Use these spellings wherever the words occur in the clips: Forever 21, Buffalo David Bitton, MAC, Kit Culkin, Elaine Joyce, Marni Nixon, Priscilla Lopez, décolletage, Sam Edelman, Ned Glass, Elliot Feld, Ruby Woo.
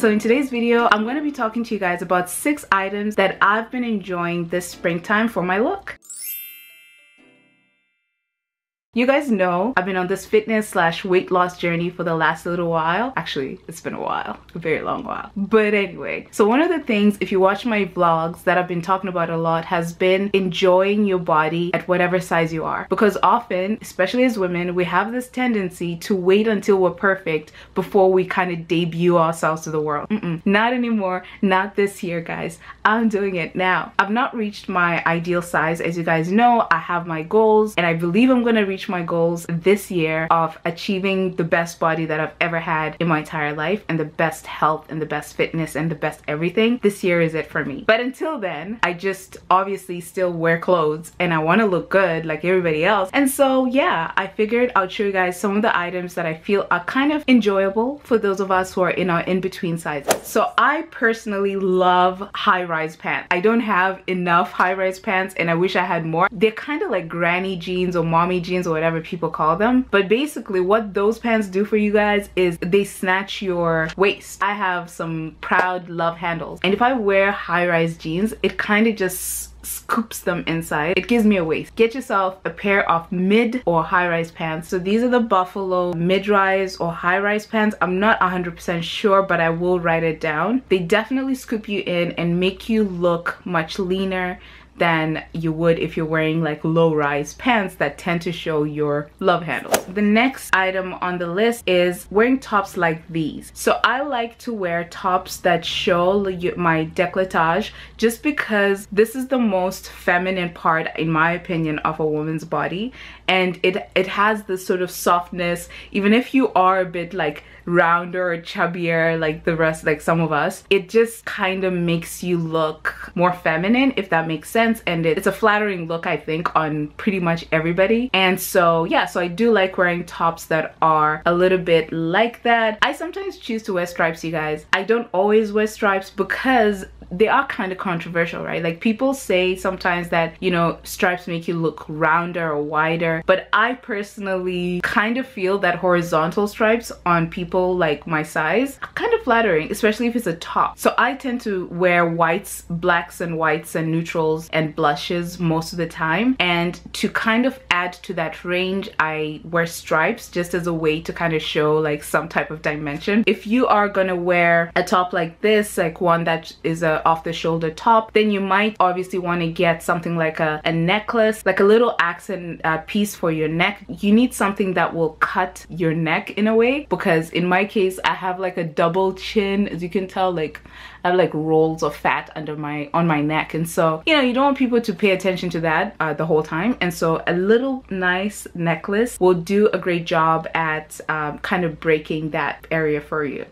So in today's video, I'm going to be talking to you guys about 6 items that I've been enjoying this springtime for my look. You guys know I've been on this fitness/weight loss journey for the last little while. Actually, it's been a while, a very long while. But anyway, so one of the things, if you watch my vlogs, that I've been talking about a lot has been enjoying your body at whatever size you are. Because often, especially as women, we have this tendency to wait until we're perfect before we kind of debut ourselves to the world. Not anymore, not this year, guys. I'm doing it now. I've not reached my ideal size. As you guys know, I have my goals and I believe I'm gonna reach my goals this year of achieving the best body that I've ever had in my entire life, and the best health and the best fitness and the best everything. This year is it for me. But until then, I just obviously still wear clothes and I want to look good like everybody else. And so yeah, I figured I'll show you guys some of the items that I feel are kind of enjoyable for those of us who are in our in-between sizes. So I personally love high-rise pants. I don't have enough high-rise pants and I wish I had more. They're kind of like granny jeans or mommy jeans, whatever people call them. But basically what those pants do for you guys is they snatch your waist. I have some proud love handles, and if I wear high-rise jeans, it kind of just scoops them inside. It gives me a waist. Get yourself a pair of mid or high-rise pants. So these are the Buffalo mid-rise or high-rise pants. I'm not 100% sure, but I will write it down. They definitely scoop you in and make you look much leaner than you would if you're wearing like low-rise pants that tend to show your love handles. The next item on the list is wearing tops like these. So I like to wear tops that show my décolletage, just because this is the most feminine part, in my opinion, of a woman's body, and it has this sort of softness. Even if you are a bit like rounder or chubbier like the rest, like some of us, it just kind of makes you look more feminine, if that makes sense. And it's a flattering look, I think, on pretty much everybody. And so yeah, so I do like wearing tops that are a little bit like that. I sometimes choose to wear stripes, you guys. I don't always wear stripes because they are kind of controversial, right? Like people say sometimes that, you know, stripes make you look rounder or wider, but I personally kind of feel that horizontal stripes on people like my size are kind of flattering, especially if it's a top. So I tend to wear whites, blacks and whites and neutrals and blushes most of the time, and to kind of add to that range, I wear stripes just as a way to kind of show like some type of dimension. If you are gonna wear a top like this, like one that is a off the shoulder top, then you might obviously want to get something like a necklace, like a little accent piece for your neck. You need something that will cut your neck in a way, because in my case I have like a double chin, as you can tell. Like I have like rolls of fat under on my neck, and so you know, you don't want people to pay attention to that the whole time. And so a little nice necklace will do a great job at kind of breaking that area for you.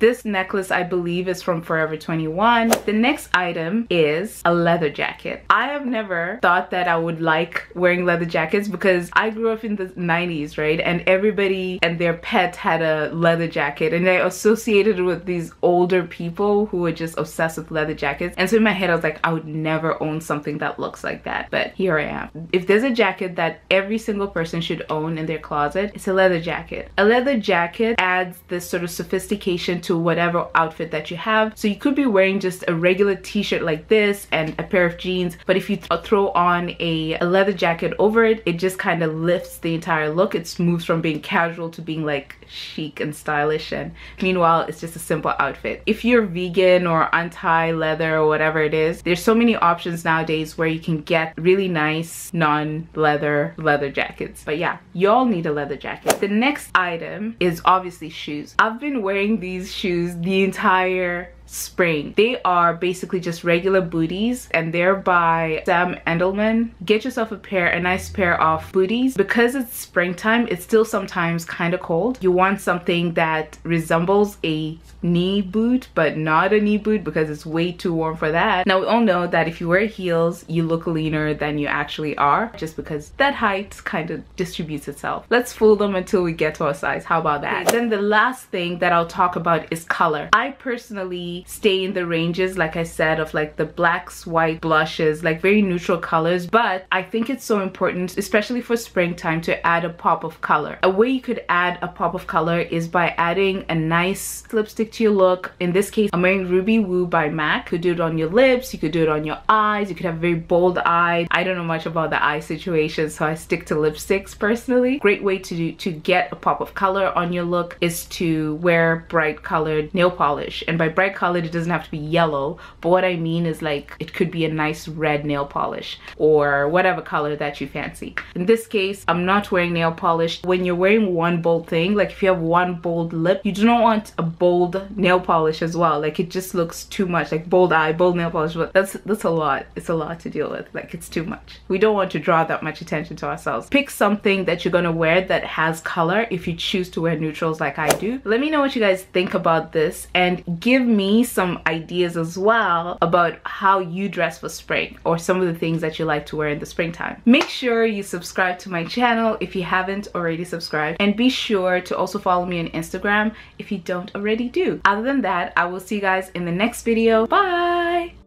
This necklace, I believe, is from Forever 21. The next item is a leather jacket. I have never thought that I would like wearing leather jackets, because I grew up in the 90s, right? And everybody and their pet had a leather jacket, and I associated it with these older people who were just obsessed with leather jackets. And so in my head, I was like, I would never own something that looks like that. But here I am. If there's a jacket that every single person should own in their closet, it's a leather jacket. A leather jacket adds this sort of sophistication to whatever outfit that you have. So you could be wearing just a regular t-shirt like this and a pair of jeans, but if you throw on a leather jacket over it, it just kind of lifts the entire look. It moves from being casual to being like chic and stylish, and meanwhile it's just a simple outfit. If you're vegan or anti-leather or whatever it is, there's so many options nowadays where you can get really nice non-leather leather jackets. But yeah, y'all need a leather jacket. The next item is obviously shoes. I've been wearing these shoes the entire spring. They are basically just regular booties, and they're by Sam Edelman. Get yourself a nice pair of booties. Because it's springtime, it's still sometimes kind of cold. You want something that resembles a knee boot, but not a knee boot, because it's way too warm for that. Now we all know that if you wear heels, you look leaner than you actually are, just because that height kind of distributes itself. Let's fool them until we get to our size. How about that? Then the last thing that I'll talk about is color. I personally really stay in the ranges, like I said, of like the blacks, white, blushes, like very neutral colors. But I think it's so important, especially for springtime, to add a pop of color. A way you could add a pop of color is by adding a nice lipstick to your look. In this case, I'm wearing Ruby Woo by MAC. You could do it on your lips, you could do it on your eyes, you could have very bold eyes. I don't know much about the eye situation, so I stick to lipsticks personally. Great way to get a pop of color on your look is to wear bright colored nail polish. And by bright colored, it doesn't have to be yellow, but what I mean is like it could be a nice red nail polish or whatever color that you fancy. In this case, I'm not wearing nail polish. When you're wearing one bold thing, like if you have one bold lip, you do not want a bold nail polish as well. Like it just looks too much, like bold eye, bold nail polish, but that's a lot. It's a lot to deal with. Like it's too much. We don't want to draw that much attention to ourselves. Pick something that you're gonna wear that has color if you choose to wear neutrals like I do. Let me know what you guys think about this and give me some ideas as well about how you dress for spring or some of the things that you like to wear in the springtime. Make sure you subscribe to my channel if you haven't already subscribed, and be sure to also follow me on Instagram if you don't already do. Other than that, I will see you guys in the next video. Bye!